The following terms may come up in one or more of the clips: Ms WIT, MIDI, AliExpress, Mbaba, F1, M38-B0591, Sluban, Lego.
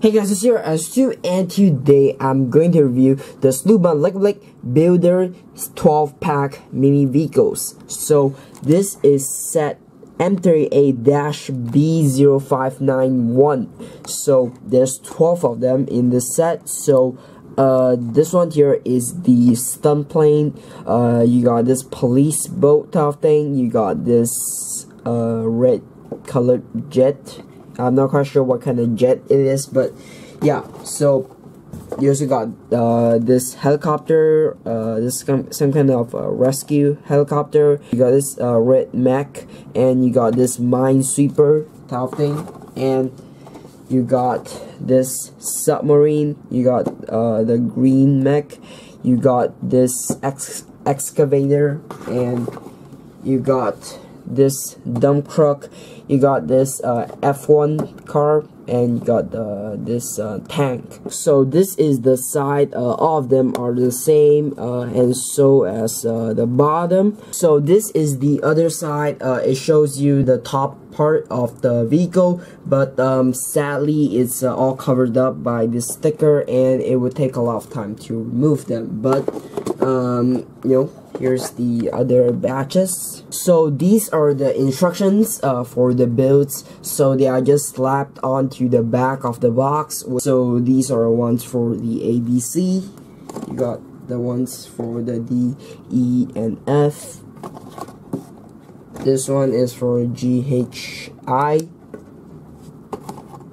Hey guys, it's here as Stu, and today I'm going to review the Sluban Lego Builder 12-pack mini vehicles. So this is set M38-B0591. So there's 12 of them in the set. So this one here is the stunt plane. You got this police boat type thing. You got this red colored jet. I'm not quite sure what kind of jet it is, but yeah. So you also got this helicopter, this some kind of rescue helicopter. You got this red mech, and you got this minesweeper type thing, and you got this submarine. You got the green mech. You got this excavator, and you got this dump truck. You got this F1 car, and you got this tank. So this is the side. All of them are the same, and so as the bottom. So this is the other side. It shows you the top part of the vehicle, but sadly it's all covered up by this sticker, and it would take a lot of time to remove them. But you know, here's the other batches. So these are the instructions for the builds. So they are just slapped onto the back of the box. So these are ones for the ABC. You got the ones for the D, E, and F. This one is for G, H, I.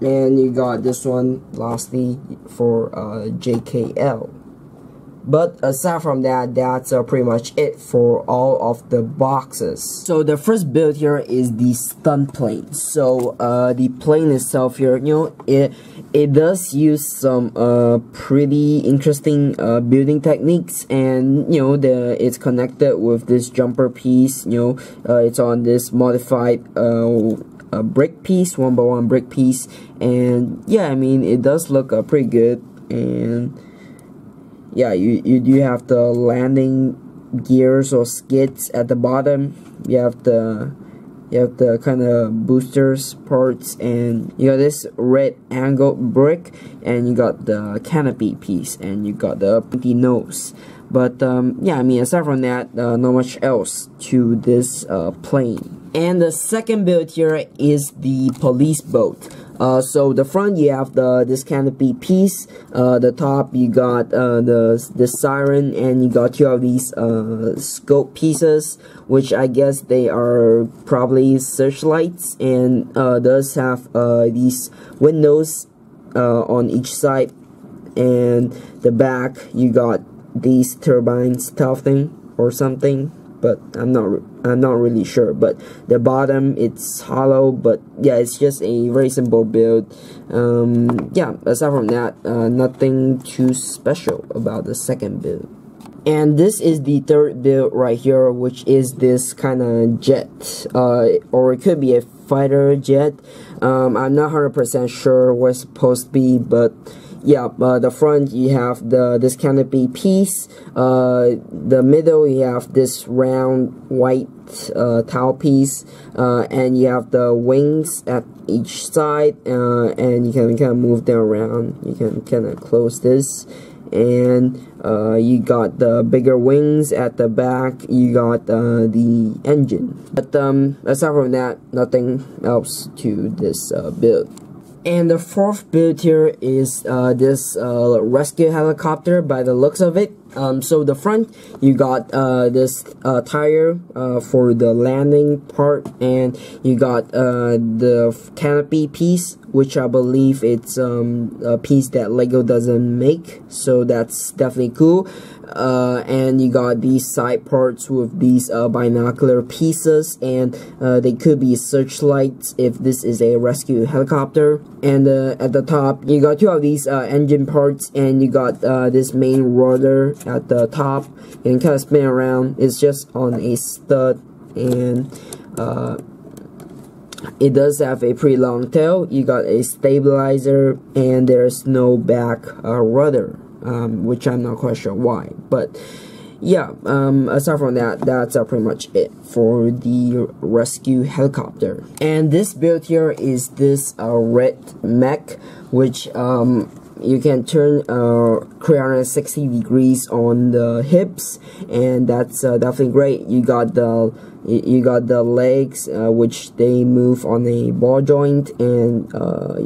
And you got this one lastly for J, K, L. But aside from that, that's pretty much it for all of the boxes. So the first build here is the stunt plane. So the plane itself here, you know, it does use some pretty interesting building techniques, and you know, it's connected with this jumper piece. You know, it's on this modified brick piece, 1x1 brick piece, and yeah, I mean, it does look pretty good. And yeah, you do have the landing gears or skids at the bottom. You have the kind of boosters parts, and you got this red angled brick, and you got the canopy piece, and you got the pointy nose. But yeah, I mean, aside from that, not much else to this plane. And the second build here is the police boat. So the front, you have this canopy piece. The top, you got the siren, and you got two of these scope pieces, which I guess they are probably searchlights, and does have these windows on each side. And the back, you got these turbine stuff thing or something, but I'm not really sure. But the bottom, it's hollow. But yeah, it's just a very simple build. Yeah, aside from that, nothing too special about the second build. And this is the third build right here, which is this kind of jet, or it could be a fighter jet. I'm not 100% sure what it's supposed to be, but yeah, the front, you have this canopy piece. The middle, you have this round white towel piece, and you have the wings at each side, and you can kind of move them around. You can kind of close this, and you got the bigger wings at the back. You got the engine. But aside from that, nothing else to this build. And the fourth build here is this rescue helicopter by the looks of it. So the front, you got this tire for the landing part, and you got the canopy piece, which I believe it's a piece that Lego doesn't make, so that's definitely cool. And you got these side parts with these binocular pieces, and they could be searchlights if this is a rescue helicopter. And at the top, you got two of these engine parts, and you got this main rudder at the top, and kind of spin around. It's just on a stud, and it does have a pretty long tail. You got a stabilizer, and there's no back rudder, which I'm not quite sure why. But yeah, aside from that, that's pretty much it for the rescue helicopter. And this build here is this red mech, which you can turn 360 degrees on the hips, and that's definitely great. You got the legs, which they move on a ball joint, and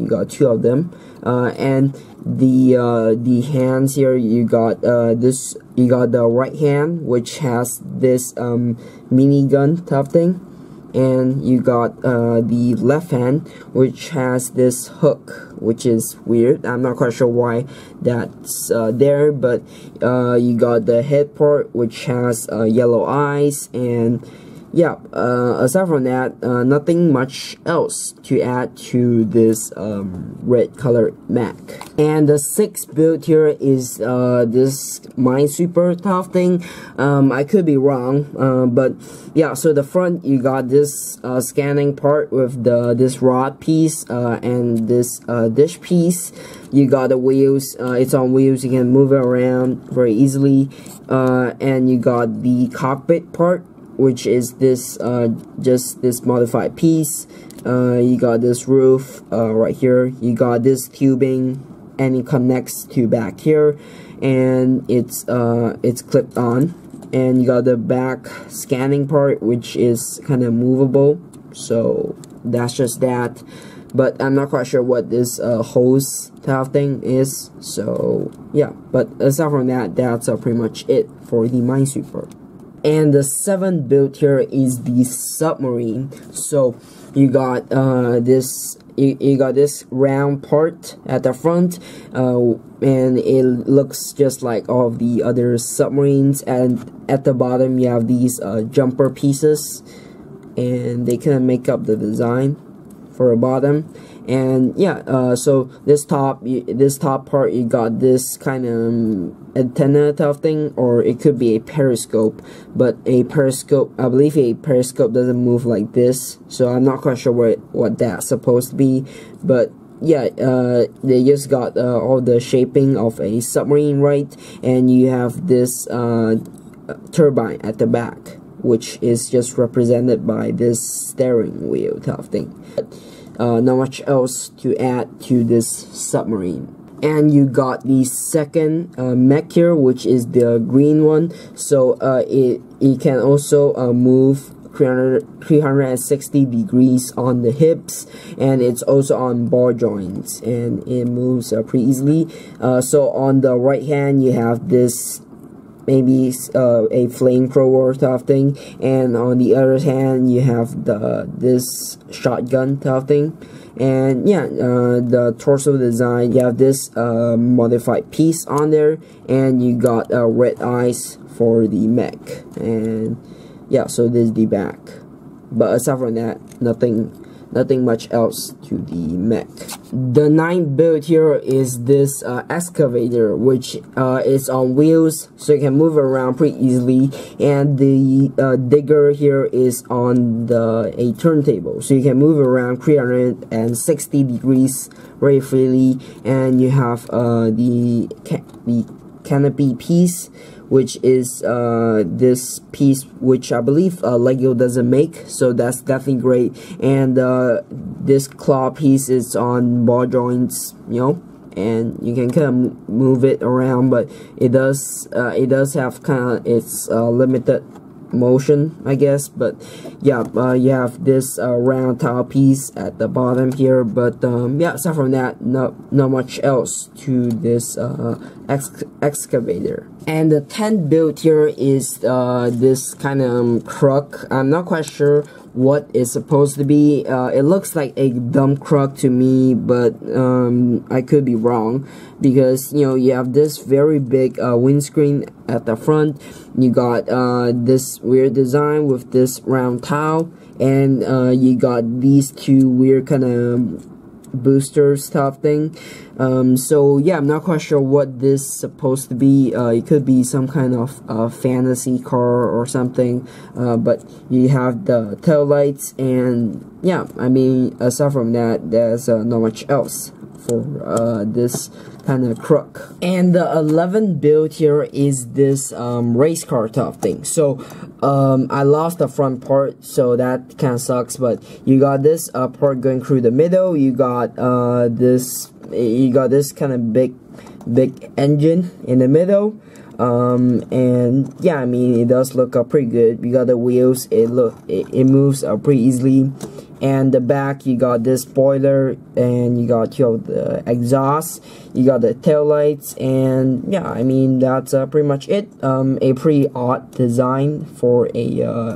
you got two of them, and the hands here, you got the right hand, which has this minigun type thing, and you got the left hand, which has this hook, which is weird. I'm not quite sure why that's there, but you got the head part, which has yellow eyes, and yeah, aside from that, nothing much else to add to this red colored mech. And the sixth build here is this minesweeper tough thing. I could be wrong, but yeah, so the front, you got this scanning part with this rod piece and this dish piece. You got the wheels, it's on wheels, you can move it around very easily, and you got the cockpit part, which is this just this modified piece. You got this roof right here, you got this tubing, and it connects to back here, and it's clipped on, and you got the back scanning part, which is kind of movable, so that's just that. But I'm not quite sure what this hose type thing is, so yeah, but aside from that, that's pretty much it for the minesweeper. And the seventh build here is the submarine. So you got this round part at the front, and it looks just like all of the other submarines, and at the bottom you have these jumper pieces, and they kind of make up the design for a bottom. And yeah, so this top part, you got this kind of antenna type thing, or it could be a periscope, but a periscope, I believe a periscope doesn't move like this, so I'm not quite sure what that's supposed to be. But yeah, they just got all the shaping of a submarine, right? And you have this turbine at the back, which is just represented by this steering wheel type thing. Not much else to add to this submarine. And you got the second mech here, which is the green one. So it can also move 360 degrees on the hips, and it's also on ball joints, and it moves pretty easily. So on the right hand, you have this maybe a flamethrower type thing, and on the other hand you have this shotgun type thing. And yeah, the torso design, you have this modified piece on there, and you got red eyes for the mech. And yeah, so this is the back, but aside from that, nothing much else to the mech. The ninth build here is this excavator, which is on wheels, so you can move around pretty easily. And the digger here is on a turntable, so you can move around 360 degrees very freely. And you have the canopy piece, which is this piece which I believe Lego doesn't make, so that's definitely great. And this claw piece is on ball joints, you know, and you can kind of move it around, but it does have kind of its limited motion, I guess. But yeah, you have this round tile piece at the bottom here. But yeah, aside from that, not much else to this excavator. And the 10th build here is this kind of crook. I'm not quite sure what it's supposed to be. It looks like a dump crook to me, but I could be wrong, because you know, you have this very big windscreen at the front, you got this weird design with this round tile, and you got these two weird kind of booster stuff thing. So yeah, I'm not quite sure what this is supposed to be. It could be some kind of fantasy car or something, but you have the tail lights. And yeah, I mean, aside from that, there's not much else for this and a crook. And the 11th build here is this race car top thing. So I lost the front part, so that kind of sucks, but you got this part going through the middle. You got this kind of big engine in the middle, and yeah, I mean, it does look pretty good. You got the wheels, it moves pretty easily, and the back you got this spoiler, and you got the exhaust, you got the tail lights, and yeah, I mean, that's pretty much it. A pretty odd design for a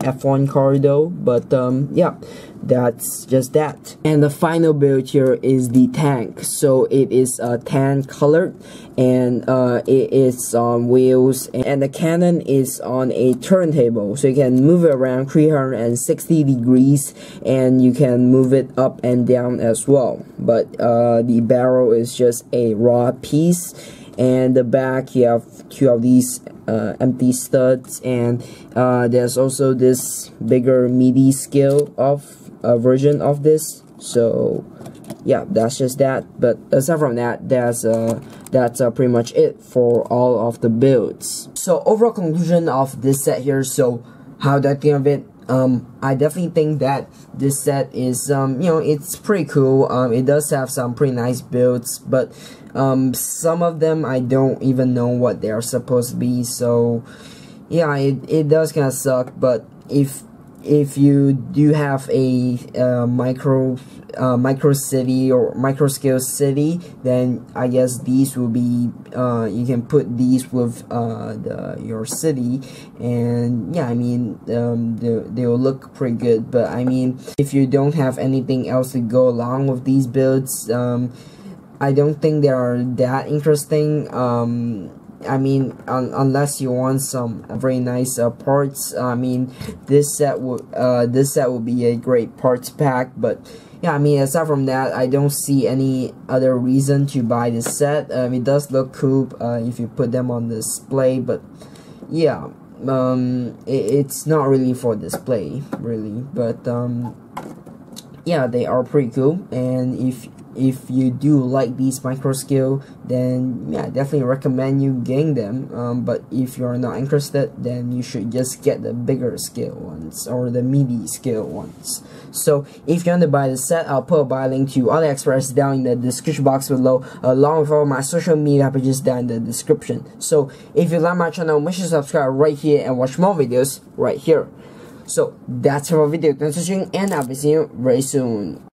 F1 car though, but yeah, that's just that. And the final build here is the tank. So it is tan colored, and it is on wheels, and the cannon is on a turntable, so you can move it around 360 degrees, and you can move it up and down as well. But the barrel is just a raw piece, and the back you have two of these empty studs, and there's also this bigger MIDI scale of a version of this. So yeah, that's just that. But aside from that, that's pretty much it for all of the builds. So overall conclusion of this set here. So how do I think of it? I definitely think that this set is, you know, it's pretty cool. It does have some pretty nice builds, but some of them I don't even know what they are supposed to be. So yeah, it does kind of suck. But if you do have a micro city or micro scale city, then I guess these will be you can put these with your city, and yeah, I mean, they will look pretty good. But I mean, if you don't have anything else to go along with these builds, I don't think they are that interesting. I mean, unless you want some very nice parts. I mean, this set will be a great parts pack. But yeah, I mean, aside from that, I don't see any other reason to buy this set. It does look cool if you put them on display, but yeah, it's not really for display, really. But yeah, they are pretty cool, and if you do like these micro scale, then yeah, I definitely recommend you getting them. But if you're not interested, then you should just get the bigger scale ones or the MIDI scale ones. So if you want to buy the set, I'll put a buy link to AliExpress down in the description box below, along with all my social media pages down in the description. So if you like my channel, make sure to subscribe right here and watch more videos right here. So that's our video. Thanks for watching, and I'll be seeing you very soon.